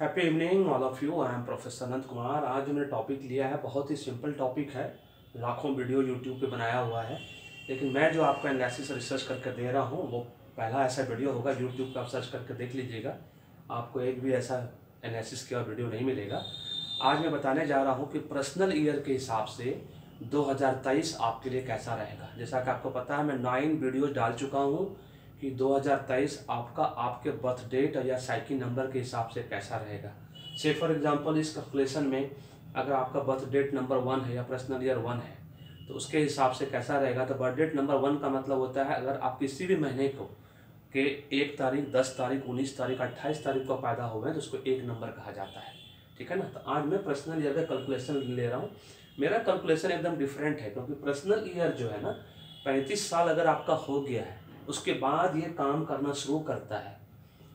Happy evening all of you. I am professor Anand Kumar. आज हमने topic लिया है, बहुत ही सिंपल टॉपिक है। लाखों वीडियो यूट्यूब पे बनाया हुआ है, लेकिन मैं जो आपको एनालिसिस रिसर्च करके दे रहा हूँ वो पहला ऐसा वीडियो होगा। यूट्यूब का आप सर्च करके देख लीजिएगा, आपको एक भी ऐसा एनालिसिस किया वीडियो नहीं मिलेगा। आज मैं बताने जा रहा हूँ कि पर्सनल ईयर के हिसाब से 2023 आपके लिए कैसा रहेगा। जैसा कि आपको पता है, मैं 9 वीडियोज़ डाल चुका हूँ कि 2023 आपके बर्थ डेट या साइकिल नंबर के हिसाब से कैसा रहेगा। से फॉर एग्जांपल इस कैलकुलेशन में अगर आपका बर्थ डेट नंबर 1 है या पर्सनल ईयर 1 है तो उसके हिसाब से कैसा रहेगा। तो बर्थ डेट नंबर 1 का मतलब होता है अगर आप किसी भी महीने को के 1 तारीख, 10 तारीख, 19 तारीख, 28 तारीख को पैदा हुए तो उसको 1 नंबर कहा जाता है, ठीक है ना। तो आज मैं पर्सनल ईयर का कैलकुलेशन ले रहा हूँ। मेरा कैलकुलेशन एकदम डिफरेंट है, क्योंकि पर्सनल ईयर जो है ना 35 साल अगर आपका हो गया है उसके बाद ये काम करना शुरू करता है,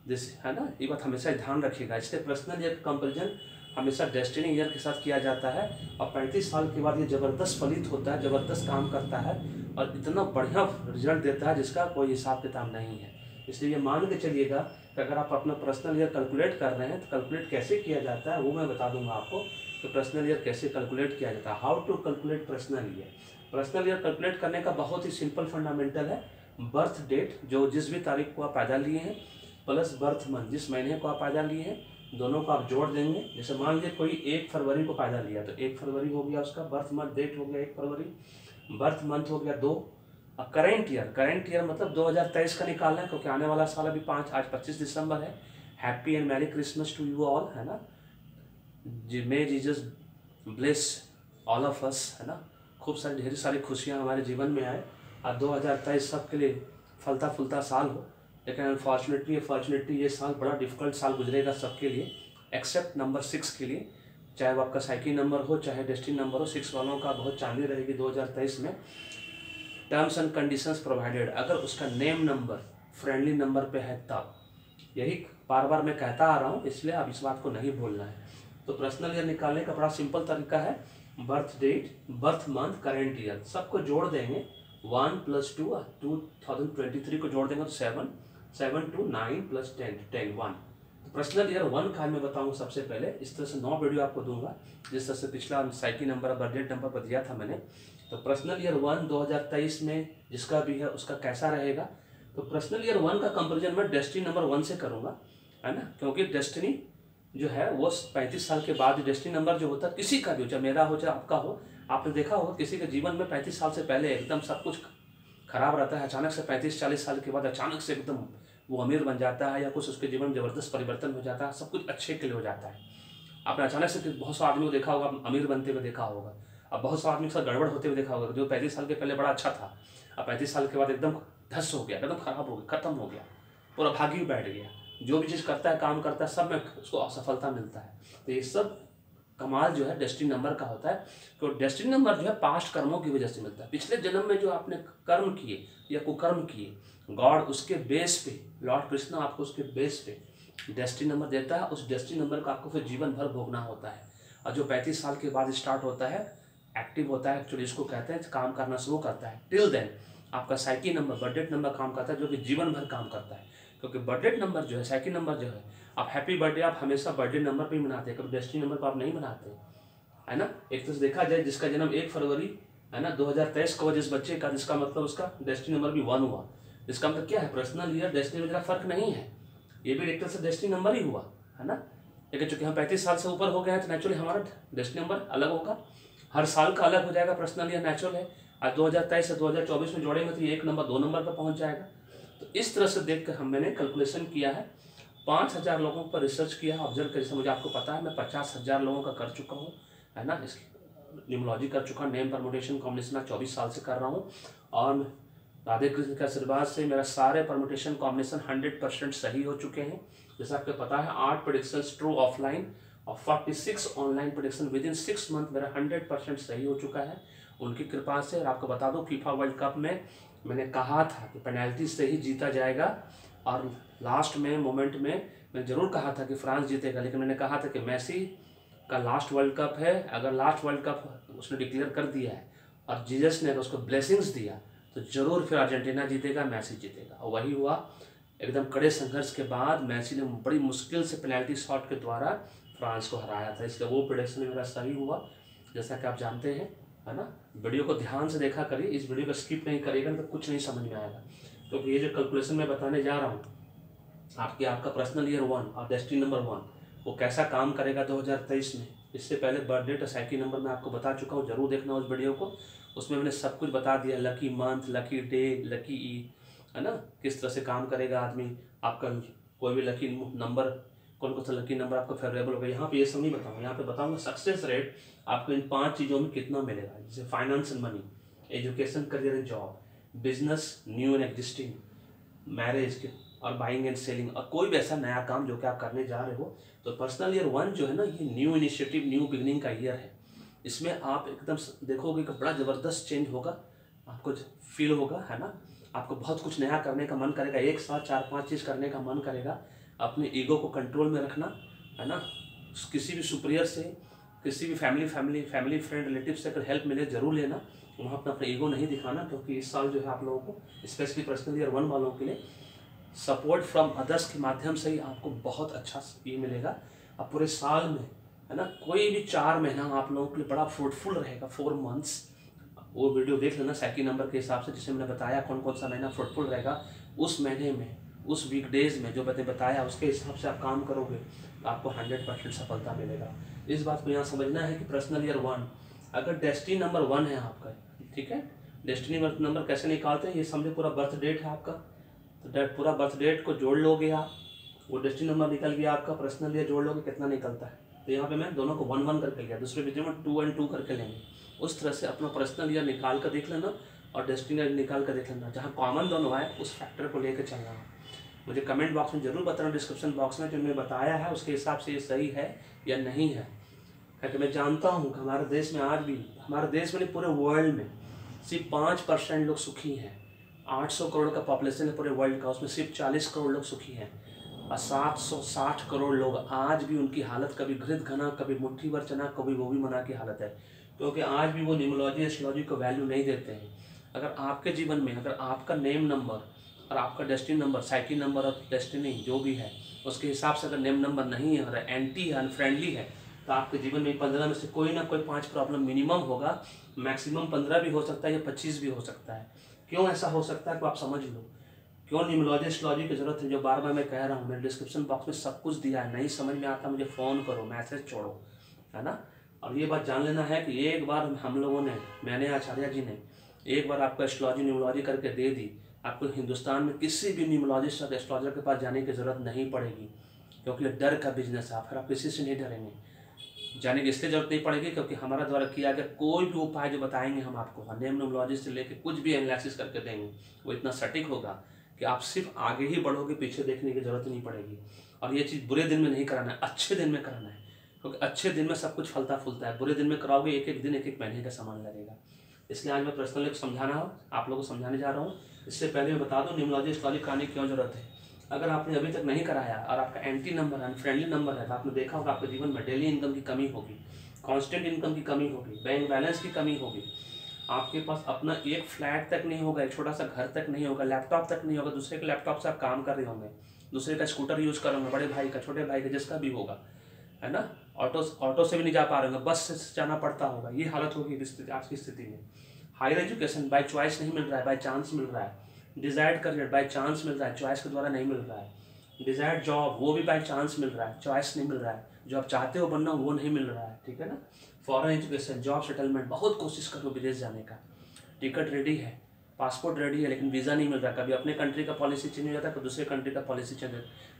जैसे है ना। ये बात हमेशा ध्यान रखिएगा, इसलिए पर्सनल ईयर का कंपेरिजन हमेशा डेस्टिनी ईयर के साथ किया जाता है। और 35 साल के बाद ये ज़बरदस्त फलित होता है, ज़बरदस्त काम करता है और इतना बढ़िया रिजल्ट देता है जिसका कोई हिसाब किताब नहीं है। इसलिए ये मान के चलिएगा कि अगर आप अपना पर्सनल ईयर कैलकुलेट कर रहे हैं तो कैलकुलेट कैसे किया जाता है वो मैं बता दूंगा आपको, कि पर्सनल ईयर कैसे कैलकुलेट किया जाता है। How to calculate personal year. Personal year calculate करने का बहुत ही सिंपल फंडामेंटल है। बर्थ डेट, जो जिस भी तारीख को आप पैदा लिए हैं, प्लस बर्थ मंथ, जिस महीने को आप पैदा लिए हैं, दोनों को आप जोड़ देंगे। जैसे मान लीजिए कोई 1 फरवरी को पैदा लिया तो 1 फरवरी हो गया उसका बर्थ मंथ, डेट हो गया 1 फरवरी, बर्थ मंथ हो गया 2। अब करेंट ईयर मतलब 2023 का निकालना है, क्योंकि आने वाला साल अभी 5, आज 25 दिसंबर है। Happy and merry Christmas to you all, है ना। May Jesus bless all of us, है ना। खूब सारी ढेर सारी खुशियाँ हमारे जीवन में आए और 2023 सबके लिए फलता फुलता साल हो। लेकिन अनफॉर्चुनेटली ये साल बड़ा डिफिकल्ट साल गुजरेगा सबके लिए, एक्सेप्ट नंबर 6 के लिए। चाहे वो आपका साइकिल नंबर हो चाहे डेस्टिनी नंबर हो, 6 वालों का बहुत चांदी रहेगी 2023 में। टर्म्स एंड कंडीशंस प्रोवाइडेड, अगर उसका नेम नंबर फ्रेंडली नंबर पे है तब। यही बार बार मैं कहता आ रहा हूँ, इसलिए आप इस बात को नहीं भूलना है। तो पर्सनल ईयर निकालने का बड़ा सिंपल तरीका है, birth date, birth month, current year, सबको जोड़ देंगे। 1 + 2 2023 को जोड़ देंगे तो 7, 7 + 2 9 + 10 10 1। पर्सनल ईयर 1 का मैं बताऊँ सबसे पहले। इस तरह से 9 वीडियो आपको दूंगा, जिस तरह से पिछला साइकिल नंबर और बर्थ डेट नंबर पर दिया था मैंने। तो पर्सनल ईयर 1 2023 में जिसका भी है उसका कैसा रहेगा। तो पर्सनल ईयर 1 का कंपेरिजन मैं डेस्टिनी नंबर 1 से करूँगा, है ना, क्योंकि डेस्टिनी जो है वो 35 साल के बाद डेस्टिनी नंबर जो होता है किसी का भी हो, चाहे मेरा हो चाहे आपका हो। आपने देखा होगा किसी के जीवन में 35 साल से पहले एकदम सब कुछ खराब रहता है, अचानक से 35-40 साल के बाद अचानक से एकदम वो अमीर बन जाता है या कुछ उसके जीवन में ज़बरदस्त परिवर्तन हो जाता है, सब कुछ अच्छे के लिए हो जाता है। आपने अचानक से बहुत सारे आदमी को देखा होगा अमीर बनते हुए देखा होगा, अब बहुत सारे आदमी के साथ गड़बड़ होते हुए देखा होगा। जो 35 साल के पहले बड़ा अच्छा था अब 35 साल के बाद एकदम धस हो गया, एकदम खराब हो गया, खत्म हो गया, पूरा भागी बैठ गया। जो भी चीज़ करता है, काम करता है, सब में उसको असफलता मिलता है। तो ये सब कमाल जो है डेस्टिनी नंबर का होता है। तो डेस्टिनी नंबर जो है पास्ट कर्मों की वजह से मिलता है। पिछले जन्म में जो आपने कर्म किए या कुकर्म किए, गॉड उसके बेस पे, लॉर्ड कृष्ण आपको उसके बेस पे डेस्टिनी नंबर देता है। उस डेस्टिनी नंबर का आपको फिर जीवन भर भोगना होता है। और जो 35 साल के बाद स्टार्ट होता है, एक्टिव होता है, एक्चुअली इसको कहते हैं काम करना शुरू करता है। टिल देन आपका cycle number, birth date number काम करता है, जो कि जीवन भर काम करता है। क्योंकि बर्थ डेट नंबर जो है, साइकिल नंबर जो है, आप हैप्पी बर्थडे आप हमेशा बर्थडे नंबर पे ही मनाते हैं, कभी डेस्टिनी नंबर पर आप नहीं मनाते, है ना। एक तरह से देखा जाए जिसका जन्म 1 फरवरी, है ना, 2023 को, जिस बच्चे का, जिसका मतलब उसका डेस्टिनी नंबर भी 1 हुआ, इसका मतलब क्या है, पर्सनल ईयर डेस्टिनी में जरा फर्क नहीं है, ये भी एक तरह से डेस्टिनी नंबर ही हुआ, है ना। लेकिन चूँकि हम 35 साल से ऊपर हो गए हैं तो नेचुरली हमारा डेस्टिनी नंबर अलग होगा, हर साल का अलग हो जाएगा। पर्सनल ईयर नेचुरल है। आज 2023 से 2024 में जोड़ेंगे तो 1 नंबर 2 नंबर पर पहुँच जाएगा। तो इस तरह से देख कर मैंने कैलकुलेशन किया है। 5000 लोगों पर रिसर्च किया है, ऑब्जर्व कर, जैसे मुझे आपको पता है मैं 50000 लोगों का कर चुका हूँ, है ना। इसकी न्यूमोलॉजी कर चुका, नेम परम्यूटेशन कॉम्बिनेशन 24 साल से कर रहा हूँ और राधे कृष्ण के आशीर्वाद से मेरा सारे परम्यूटेशन कॉम्बिनेशन 100% सही हो चुके हैं। जैसा आपको पता है 8 प्रेडिक्शंस ट्रू ऑफलाइन और 46 online prediction within 6 month मेरा 100% सही हो चुका है उनकी कृपा से। और आपको बता दूँ फीफा वर्ल्ड कप में मैंने कहा था कि पेनल्टी से ही जीता जाएगा और लास्ट में मोमेंट में मैंने ज़रूर कहा था कि फ्रांस जीतेगा, लेकिन मैंने कहा था कि मेसी का लास्ट वर्ल्ड कप है, अगर लास्ट वर्ल्ड कप उसने डिक्लेयर कर दिया है और जीजस ने उसको ब्लेसिंग्स दिया तो ज़रूर फिर अर्जेंटीना जीतेगा, मेसी जीतेगा। और वही हुआ। एकदम कड़े संघर्ष के बाद मेसी ने बड़ी मुश्किल से पेनल्टी शॉट के द्वारा फ्रांस को हराया था, इसलिए वो प्रेडिक्शन मेरा सही हुआ, जैसा कि आप जानते हैं, है ना। वीडियो को ध्यान से देखा करिए, इस वीडियो को स्किप नहीं करिएगा, तो कुछ नहीं समझ में आएगा। तो ये जो कैलकुलेशन मैं बताने जा रहा हूँ आपके, आपका पर्सनल ईयर 1 और डेस्टिनी नंबर 1 वो कैसा काम करेगा 2023 में, इससे पहले बर्थडे और साइकिल नंबर मैं आपको बता चुका हूँ, जरूर देखना उस वीडियो को, उसमें मैंने सब कुछ बता दिया, lucky month, lucky day, lucky ई, है ना, किस तरह से काम करेगा आदमी, आपका कोई भी लकी नंबर, कौन कौन सा लकी नंबर आपको फेवरेबल होगा। यहाँ पे ये सब नहीं बताऊँगा, यहाँ पे बताऊँगा सक्सेस रेट आपको इन 5 चीज़ों में कितना मिलेगा, जैसे finance and money, education, career and job, business, new and existing, marriage और बाइंग एंड सेलिंग, और कोई भी ऐसा नया काम जो कि आप करने जा रहे हो। तो पर्सनल ईयर 1 जो है ना, ये न्यू इनिशिएटिव, न्यू बिगनिंग का ईयर है, इसमें आप एकदम देखोगे कि बड़ा ज़बरदस्त चेंज होगा, आपको फील होगा, है ना, आपको बहुत कुछ नया करने का मन करेगा, एक साथ 4-5 चीज़ करने का मन करेगा। अपने ईगो को कंट्रोल में रखना, है ना, किसी भी सुपीरियर से, किसी भी फैमिली फ्रेंड, रिलेटिव से अगर हेल्प मिले ज़रूर लेना, वहाँ पर अपना ईगो नहीं दिखाना, क्योंकि इस साल जो है आप लोगों को, स्पेशली पर्सनल ईयर 1 वालों के लिए, सपोर्ट फ्रॉम अदर्स के माध्यम से ही आपको बहुत अच्छा ये मिलेगा। अब पूरे साल में, है ना, कोई भी 4 महीना आप लोगों के लिए बड़ा फ्रूटफुल रहेगा, 4 मंथ्स, वो वीडियो देख लेना सैकी नंबर के हिसाब से, जिसे मैंने बताया कौन कौन सा महीना फ्रूटफुल रहेगा। उस महीने में, उस वीकडेज में जो मैंने बताया उसके हिसाब से आप काम करोगे तो आपको 100% सफलता मिलेगा। इस बात को यहाँ समझना है कि पर्सनल ईयर 1 अगर डेस्टिनी नंबर 1 है आपका, ठीक है, डेस्टिनी नंबर कैसे निकालते हैं, ये समझे पूरा बर्थ डेट है आपका, तो पूरा बर्थ डेट को जोड़ लोगे आप, वो डेस्टिनी नंबर निकल गया आपका, पर्सनल ईयर जोड़ लोगे कितना निकलता है। तो यहाँ पे मैं दोनों को 1-1 करके लिया, दूसरे वीडियो में 2 एंड 2 करके लेंगे। उस तरह से अपना पर्सनल ईयर निकाल कर देख लेना और डेस्टिनी ईयर निकाल कर देख लेना, जहाँ कॉमन दोनों आए उस फैक्टर को लेकर चलना। मुझे कमेंट बॉक्स में जरूर बताना, डिस्क्रिप्शन बॉक्स में जो मैंने बताया है उसके हिसाब से ये सही है या नहीं है, क्योंकि मैं जानता हूँ कि हमारे देश में आज भी, हमारे देश में नहीं पूरे वर्ल्ड में सिर्फ 5% लोग सुखी हैं। 800 करोड़ का पॉपुलेशन है पूरे वर्ल्ड का, उसमें सिर्फ 40 करोड़ लोग सुखी हैं और 760 करोड़ लोग आज भी उनकी हालत कभी घृत घना, कभी मुट्ठी भर चना, कभी गोभी मना की हालत है, क्योंकि आज भी वो न्यूमोलॉजी, एस्ट्रोलॉजी को वैल्यू नहीं देते हैं। अगर आपके जीवन में, अगर आपका नेम नंबर और आपका डेस्टिनी नंबर, साइकिल नंबर और डेस्टिनी जो भी है उसके हिसाब से अगर नेम नंबर नहीं है और एंटी है, अनफ्रेंडली है, तो आपके जीवन में 15 में से कोई ना कोई 5 प्रॉब्लम मिनिमम होगा, मैक्सिमम 15 भी हो सकता है या 25 भी हो सकता है। क्यों ऐसा हो सकता है तो आप समझ लो, क्यों न्यूमोलॉजी, एस्ट्रोलॉजी की ज़रूरत है, जो बार बार मैं कह रहा हूँ। मैंने डिस्क्रिप्शन बॉक्स में सब कुछ दिया है, नहीं समझ में आता मुझे फ़ोन करो, मैसेज छोड़ो, है ना। और ये बात जान लेना है कि एक बार हम लोगों ने, मैंने, आचार्य जी ने एक बार आपको एस्ट्रोलॉजी, न्यूमोलॉजी करके दे दी, आपको हिंदुस्तान में किसी भी न्यूमोलॉजिस्ट और एस्ट्रोलॉजर के पास जाने की ज़रूरत नहीं पड़ेगी, क्योंकि डर का बिजनेस है, फिर आप किसी से नहीं डरेंगे, जाने की इसलिए ज़रूरत नहीं पड़ेगी क्योंकि हमारा द्वारा किया गया कोई भी उपाय जो बताएंगे हम आपको, नेम न्यूमोलॉजी से लेकर कुछ भी एनालिसिस करके देंगे, वो इतना सटीक होगा कि आप सिर्फ आगे ही बढ़ोगे, पीछे देखने की ज़रूरत नहीं पड़ेगी। और ये चीज़ बुरे दिन में नहीं कराना है, अच्छे दिन में कराना है, क्योंकि अच्छे दिन में सब कुछ फलता फूलता है, बुरे दिन में कराओगे एक-एक दिन, एक-एक महीने का सामान लगेगा। इसलिए आज मैं पर्सनली समझाना हो, आप लोगों को समझाने जा रहा हूँ। इससे पहले मैं बता दूँ न्यूमोलॉजी, एस्ट्रोलॉजी कराने की क्यों ज़रूरत है। अगर आपने अभी तक नहीं कराया और आपका एंटी नंबर, अनफ्रेंडली नंबर है, तो आपने देखा होगा आपके जीवन में डेली इनकम की कमी होगी, कॉन्स्टेंट इनकम की कमी होगी, बैंक बैलेंस की कमी होगी, आपके पास अपना एक फ्लैट तक नहीं होगा, एक छोटा सा घर तक नहीं होगा, लैपटॉप तक नहीं होगा, दूसरे के लैपटॉप से आप काम कर रहे होंगे, दूसरे का स्कूटर यूज़ कर रहे होंगे, बड़े भाई का, छोटे भाई का, जिसका भी होगा, है ना, ऑटो से भी नहीं जा पा रहे होंगे, बस से जाना पड़ता होगा, ये हालत होगी आज की स्थिति में। हायर एजुकेशन बाय चॉइस नहीं मिल रहा है, बाय चांस मिल रहा है। डिजायर्ड करियर बाय चांस मिल रहा है, चॉइस के द्वारा नहीं मिल रहा है। डिजायर्ड जॉब वो भी बाय चांस मिल रहा है, चॉइस नहीं मिल रहा है, जो आप चाहते हो बनना वो नहीं मिल रहा है, ठीक है ना। फॉरेन एजुकेशन, जॉब सेटलमेंट, बहुत कोशिश करो विदेश जाने का, टिकट रेडी है, पासपोर्ट रेडी है, लेकिन वीज़ा नहीं मिल रहा। कभी अपने कंट्री का पॉलिसी चेंज हो जाता है, कभी दूसरे कंट्री का पॉलिसी चेंज,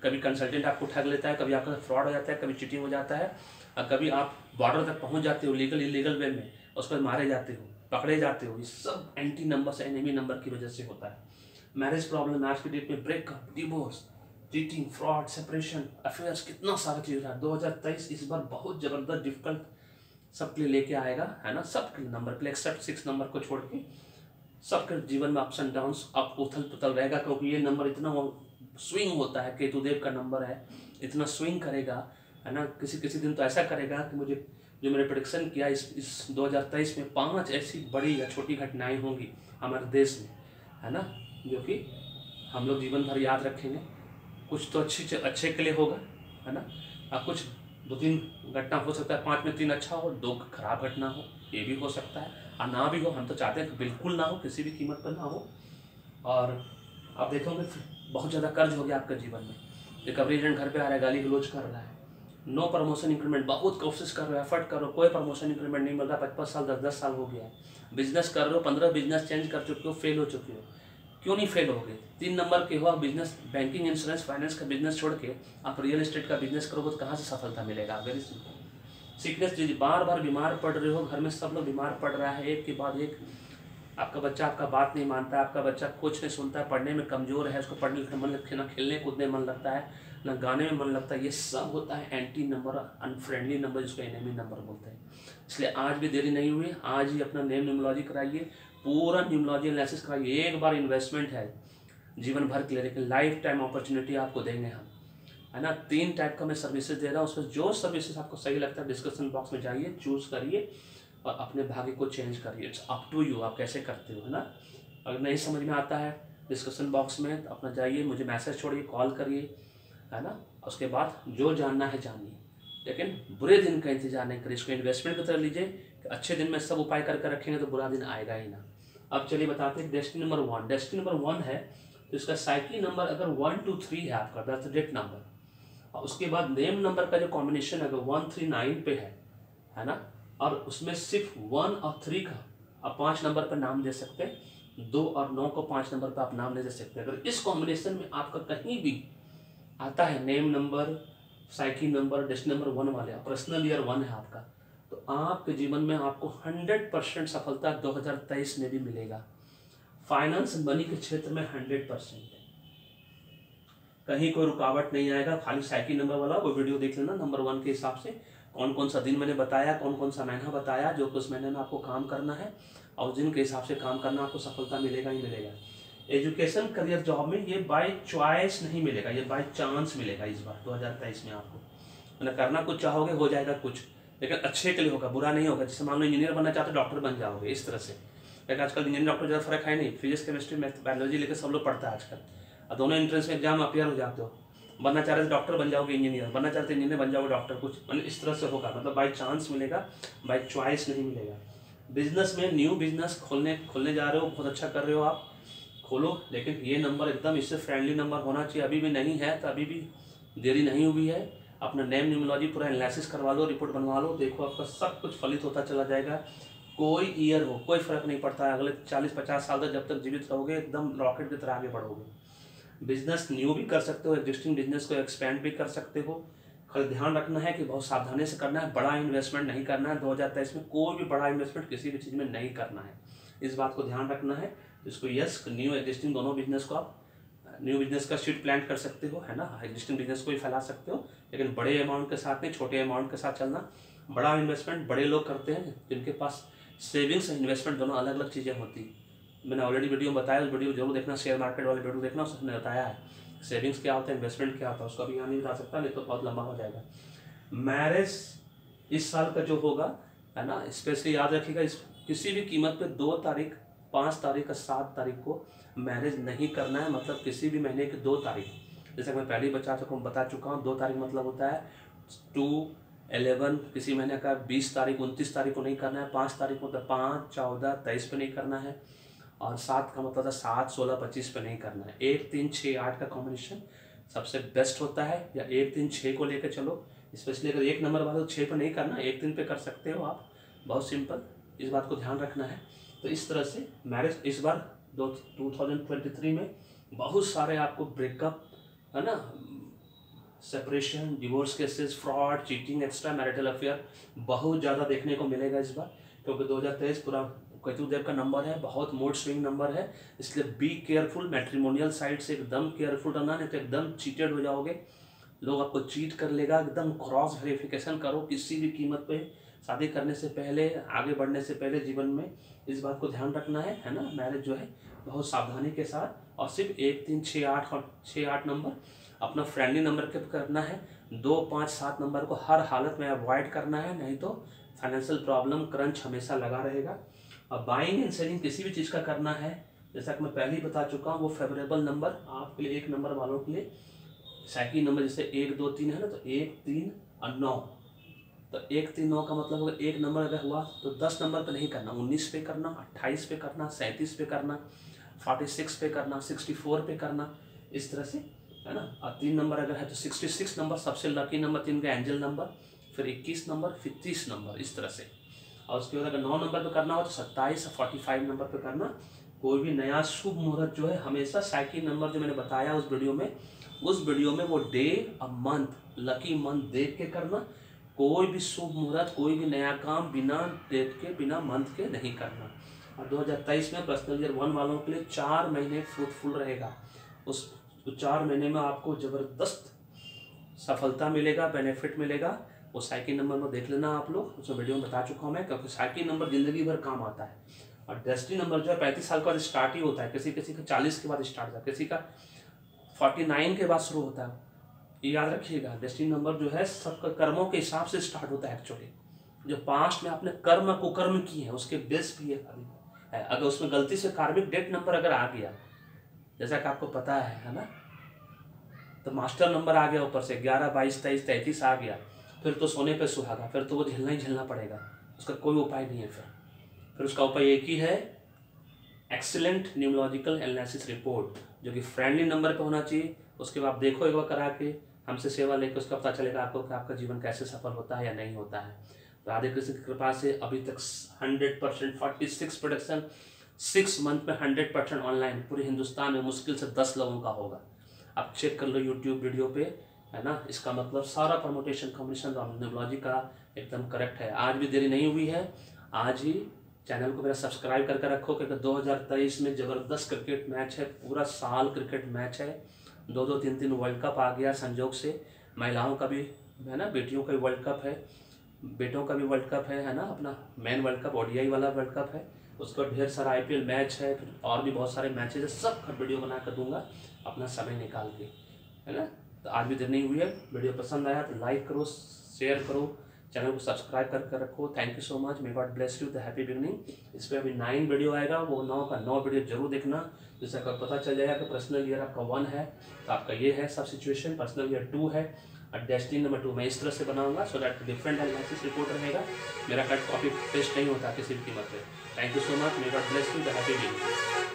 कभी कंसल्टेंट आपको ठग लेता है, कभी आपका फ्रॉड हो जाता है, कभी चीटिंग हो जाता है, और कभी आप बॉर्डर तक पहुँच जाते हो लीगल इलीगल वे में, उस पर मारे जाते हो, पकड़े जाते हो, ये सब एंटी नंबर से, एनिमी नंबर की वजह से होता है। मैरिज प्रॉब्लम आज की डेट में, breakup, divorce, cheating, fraud, separation, affairs, कितना सारा चीज़ रहा है। 2023 इस बार बहुत ज़बरदस्त डिफिकल्ट सबके लिए लेके आएगा, है ना, सबके नंबर के लिए, एक्सेप्ट 6 नंबर को छोड़ के सबके जीवन में अप्स एंड डाउन्स, अप उथल पुथल रहेगा, क्योंकि ये नंबर इतना स्विंग होता है, केतुदेव का नंबर है, इतना स्विंग करेगा, है ना, किसी किसी दिन तो ऐसा करेगा कि मुझे जो मैंने प्रेडिक्शन किया इस 2023 में 5 ऐसी बड़ी या छोटी घटनाएँ होंगी हमारे देश में, है ना, जो कि हम लोग जीवन भर याद रखेंगे। कुछ तो अच्छे के लिए होगा, है ना। अब कुछ 2-3 घटना हो सकता है, 5 में 3 अच्छा हो, 2 खराब घटना हो, ये भी हो सकता है और ना भी हो। हम तो चाहते हैं कि बिल्कुल ना हो, किसी भी कीमत पर ना हो। और आप देखोगे बहुत ज़्यादा कर्ज हो गया आपके जीवन में, रिकवरी एजेंट घर पे आ रहा है, गाली गलोच कर रहा है, नो प्रमोशन इंक्रीमेंट, बहुत कोशिश कर रहे हो, एफर्ट करो, कोई प्रमोशन इंक्रीमेंट नहीं मिल रहा। 55 साल 10-10 साल हो गया है, बिजनेस कर रहे हो, 15 बिजनेस चेंज कर चुके हो, फेल हो चुके हो। क्यों नहीं फेल हो गए? 3 नंबर के हो आप बिजनेस, बैंकिंग, इंश्योरेंस, फाइनेंस का बिजनेस छोड़ के आप रियल एस्टेट का बिजनेस करोगे तो कहाँ से सफलता मिलेगा? Very simple. सिकनेस, बार बार बीमार पड़ रहे हो, घर में सब लोग बीमार पड़ रहा है एक के बाद एक। आपका बच्चा आपका बात नहीं मानता, आपका बच्चा कुछ नहीं सुनता है, पढ़ने में कमज़ोर है, उसको पढ़ने लिखने मन लगता है, ना खेलने कूदने मन लगता है, ना गाने में मन लगता है। ये सब होता है एंटी नंबर, अनफ्रेंडली नंबर, जिसको एनिमी नंबर बोलते हैं। इसलिए आज भी देरी नहीं हुई, आज ही अपना नेम न्यूमोलॉजी कराइए, पूरा न्यूमोलॉजी एनालिसिस कराइए। एक बार इन्वेस्टमेंट है जीवन भर के लिए, लेकिन लाइफ टाइम अपॉर्चुनिटी आपको देंगे हम, है ना। 3 टाइप का मैं सर्विसेज दे रहा हूँ, उसमें जो सर्विसेज आपको सही लगता है डिस्क्रिप्शन बॉक्स में जाइए, चूज़ करिए और अपने भाग्य को चेंज करिए। इट्स अप टू यू, आप कैसे करते हो, है ना। अगर नहीं समझ में आता है डिस्कशन बॉक्स में तो अपना जाइए, मुझे मैसेज छोड़िए, कॉल करिए, है ना। उसके बाद जो जानना है जानिए, लेकिन बुरे दिन का इंतजार नहीं करिए। इसको इन्वेस्टमेंट की तरह लीजिए कि अच्छे दिन में सब उपाय करके रखेंगे तो बुरा दिन आएगा ही ना। अब चलिए बताते हैं डेस्टिनी नंबर 1। डेस्टिनी नंबर 1 है तो इसका साइकिल नंबर अगर 1, 2, 3 है आपका, बर्थ डेट नंबर, और उसके बाद नेम नंबर का जो कॉम्बिनेशन अगर 1, 3, 9 पे है ना, और उसमें सिर्फ 1 और 3 का आप 5 नंबर पर नाम दे सकते हैं, 2 और 9 को 5 नंबर पर आप नाम नहीं दे सकते। अगर इस कॉम्बिनेशन में आपका कहीं भी आता है name number, cycle number, destiny number 1 वाले, पर्सनल ईयर 1 है आपका, तो आपके जीवन में आपको 100% सफलता 2023 में भी मिलेगा। फाइनेंस मनी के क्षेत्र में 100% है, कहीं कोई रुकावट नहीं आएगा। खाली साइकिल नंबर वाला वो वीडियो देख लेना, नंबर 1 के हिसाब से कौन कौन सा दिन मैंने बताया, कौन कौन सा महीना बताया, जो कि उस महीने में आपको काम करना है और उस दिन के हिसाब से काम करना, आपको सफलता मिलेगा ही मिलेगा। एजुकेशन, करियर, जॉब में ये बाय चॉइस नहीं मिलेगा, ये बाय चांस मिलेगा। इस बार 2023 में आपको मतलब करना कुछ चाहोगे हो जाएगा कुछ, लेकिन अच्छे के लिए होगा, बुरा नहीं होगा। जैसे मान लो इंजीनियर बनना चाहते हो, डॉक्टर बन जाओगे, इस तरह से। लेकिन आजकल इंजीनियर डॉक्टर ज़्यादा फर्क है नहीं, फिजिक्स, केमिस्ट्री, मैथ, बायोलॉजी लेकर सब लोग पढ़ता है आजकल, और दोनों एंट्रेंस में एग्जाम अपेयर हो जाते हो। बनना चाह रहे थे डॉक्टर बन जाओगे इंजीनियर, बनना चाहते इंजीनियर बन जाओगे डॉक्टर, कुछ मतलब इस तरह से होगा। मतलब बाय चांस मिलेगा, बाय चॉइस नहीं मिलेगा। बिजनेस में न्यू बिजनेस खोलने जा रहे हो, बहुत अच्छा कर रहे हो आप, खोलो, लेकिन ये नंबर एकदम इससे फ्रेंडली नंबर होना चाहिए। अभी भी नहीं है तो अभी भी देरी नहीं हुई है, अपना नेम न्यूमोलॉजी पूरा एनालिसिस करवा लो, रिपोर्ट बनवा लो, देखो आपका सब कुछ फलित होता चला जाएगा। कोई ईयर हो, कोई फर्क नहीं पड़ता है, अगले 40-50 साल तक जब तक जीवित रहोगे एकदम रॉकेट की तरह आगे बढ़ोगे। बिजनेस न्यू भी कर सकते हो, एग्जिस्टिंग बिजनेस को एक्सपेंड भी कर सकते हो। खाली ध्यान रखना है कि बहुत सावधानी से करना है, बड़ा इन्वेस्टमेंट नहीं करना है। 2023 में कोई भी बड़ा इन्वेस्टमेंट किसी भी चीज़ में नहीं करना है, इस बात को ध्यान रखना है। इसको यस, न्यू एग्जिस्टिंग दोनों बिजनेस को आप न्यू बिजनेस का शीट प्लान कर सकते हो, है ना। एग्जिस्टिंग बिजनेस को भी फैला सकते हो, लेकिन बड़े अमाउंट के साथ नहीं, छोटे अमाउंट के साथ चलना। बड़ा इन्वेस्टमेंट बड़े लोग करते हैं जिनके पास सेविंग्स और इन्वेस्टमेंट दोनों अलग अलग चीज़ें होती हैं। मैंने ऑलरेडी वीडियो बताया, उस वीडियो जरूर देखना, शेयर मार्केट वाले वीडियो देखना, उसने बताया है सेविंग्स क्या होता है, इन्वेस्टमेंट क्या होता है। उसको अभी यहाँ नहीं बता सकता, नहीं तो बहुत लंबा हो जाएगा। मैरिज इस साल का जो होगा, है ना, स्पेशली याद रखिएगा, इस किसी भी कीमत पे 2 तारीख, 5 तारीख और 7 तारीख को मैरिज नहीं करना है। मतलब किसी भी महीने की 2 तारीख, जैसे मैं पहले बता चुका हूँ, 2 तारीख मतलब होता है 2-11, किसी महीने का 20 तारीख, 29 तारीख को नहीं करना है। 5 तारीख को मतलब 5, 14, 23 पर नहीं करना है, और 7 का मतलब 7, 16, 25 पे नहीं करना है। 1, 3, 6, 8 का कॉम्बिनेशन सबसे बेस्ट होता है, या 1, 3, 6 को लेकर चलो। स्पेशली अगर 1 नंबर वाला तो 6 पे नहीं करना, 1, 3 पे कर सकते हो आप, बहुत सिंपल। इस बात को ध्यान रखना है। तो इस तरह से मैरिज इस बार 2023 में बहुत सारे आपको ब्रेकअप, है ना, separation, divorce cases, fraud, cheating, extra marital affair बहुत ज़्यादा देखने को मिलेगा इस बार, क्योंकि 2023 पूरा केतु देव का नंबर है, बहुत मूड स्विंग नंबर है। इसलिए बी केयरफुल, मैट्रिमोनियल साइड से एकदम केयरफुल रहना, नहीं तो एकदम चीटेड हो जाओगे, लोग आपको चीट कर लेगा। एकदम क्रॉस वेरिफिकेशन करो किसी भी कीमत पे, शादी करने से पहले, आगे बढ़ने से पहले जीवन में, इस बात को ध्यान रखना है ना। मैरिज जो है बहुत सावधानी के साथ, और सिर्फ 1, 3, 6, 8 नंबर अपना फ्रेंडली नंबर के करना है। 2, 5, 7 नंबर को हर हालत में अवॉइड करना है, नहीं तो फाइनेंशियल प्रॉब्लम, क्रंच हमेशा लगा रहेगा। और बाइंग एंड सेलिंग किसी भी चीज़ का करना है जैसा कि मैं पहले ही बता चुका हूँ वो फेवरेबल नंबर आपके लिए एक नंबर वालों के लिए सेकंड नंबर जैसे 1 2 3 है ना, तो 1 3 और 9, तो 1 3 9 का मतलब होगा एक नंबर अगर हुआ तो 10 नंबर पे नहीं करना, 19 पे करना, 28 पे करना, 37 पे करना, 46 पे करना, 64 पे करना, इस तरह से है ना। और 3 नंबर अगर है तो 66 नंबर सबसे लकी नंबर, 3 का एंजल नंबर, फिर 21 नंबर, फिर 30 नंबर, इस तरह से। और उसके बाद अगर 9 नंबर पर करना हो तो 27 और 45 नंबर पर करना। कोई भी नया शुभ मुहूर्त जो है हमेशा साइकिल नंबर जो मैंने बताया उस वीडियो में वो डे और मंथ लकी मंथ देख के करना। कोई भी शुभ मुहूर्त कोई भी नया काम बिना डेट के बिना मंथ के नहीं करना। और 2023 में पर्सनल ईयर 1 वालों के लिए 4 महीने फ्रूटफुल रहेगा। उस 4 महीने में आपको ज़बरदस्त सफलता मिलेगा, बेनिफिट मिलेगा। वो साइकिल नंबर में देख लेना आप लोग, उसमें वीडियो में बता चुका हूँ मैं, क्योंकि साइकिल नंबर ज़िंदगी भर काम आता है। और डेस्टिनी नंबर जो है 35 साल के बाद स्टार्ट ही होता है, किसी का 40 के बाद स्टार्ट होता है, किसी का 49 के बाद शुरू होता है। ये याद रखिएगा, डेस्टिनी नंबर जो है सबका कर्मों के हिसाब से स्टार्ट होता है। एक्चुअली जो पास्ट में आपने कर्म कुकर्म किए हैं उसके बेस भी है। अगर उसमें गलती से कार्मिक डेट नंबर अगर आ गया, जैसा कि आपको पता है ना, तो मास्टर नंबर आ गया ऊपर से 11 22 23 33 आ गया, फिर तो सोने पे सुहागा, फिर तो वो झेलना ही झेलना पड़ेगा, उसका कोई उपाय नहीं है। फिर उसका उपाय एक ही है, एक्सीलेंट न्यूमोलॉजिकल एनालिसिस रिपोर्ट जो कि फ्रेंडली नंबर पे होना चाहिए। उसके बाद आप देखो एक बार करा के हमसे सेवा लेकर, उसका पता चलेगा आपको कि आपका जीवन कैसे सफल होता है या नहीं होता है। राधे कृष्ण की कृपा से अभी तक 100% 46 प्रोडक्शन 6 मंथ में 100% ऑनलाइन पूरे हिंदुस्तान में मुश्किल से 10 लोगों का होगा। आप चेक कर लो यूट्यूब वीडियो पे, है ना। इसका मतलब सारा प्रमोटेशन कम्युनिकेशन न्यूमोलॉजी का एकदम करेक्ट है। आज भी देरी नहीं हुई है, आज ही चैनल को मेरा सब्सक्राइब करके रखो, क्योंकि 2023 में ज़बरदस्त क्रिकेट मैच है, पूरा साल क्रिकेट मैच है। 2 2 3 3 वर्ल्ड कप आ गया संजोग से, महिलाओं का भी है ना, बेटियों का भी वर्ल्ड कप है, बेटों का भी वर्ल्ड कप है ना, अपना मेन वर्ल्ड कप ODI वाला वर्ल्ड कप है, उसका ढेर सारा IPL मैच है, फिर और भी बहुत सारे मैचेज है। सब वीडियो बना कर दूंगा अपना समय निकाल के, है ना। तो आज भी देर नहीं हुई है, वीडियो पसंद आया तो लाइक करो, शेयर करो, चैनल को सब्सक्राइब करके रखो। Thank you so much, may God bless you the happy beginning. इस पर अभी 9 वीडियो आएगा, वो 9 का 9 वीडियो जरूर देखना, जिससे आपको पता चल जाएगा कि पर्सनल ईयर आपका 1 है तो आपका ये है सब सिचुएशन, पर्सनल ईयर 2 है और डेस्टिनी नंबर 2 मैं इस तरह से बनाऊंगा, so that different analysis report रहेगा, मेरा कट कॉपी पेस्ट नहीं होता किसी भी कीमत पर। Thank you so much, may God bless you the happy beginning.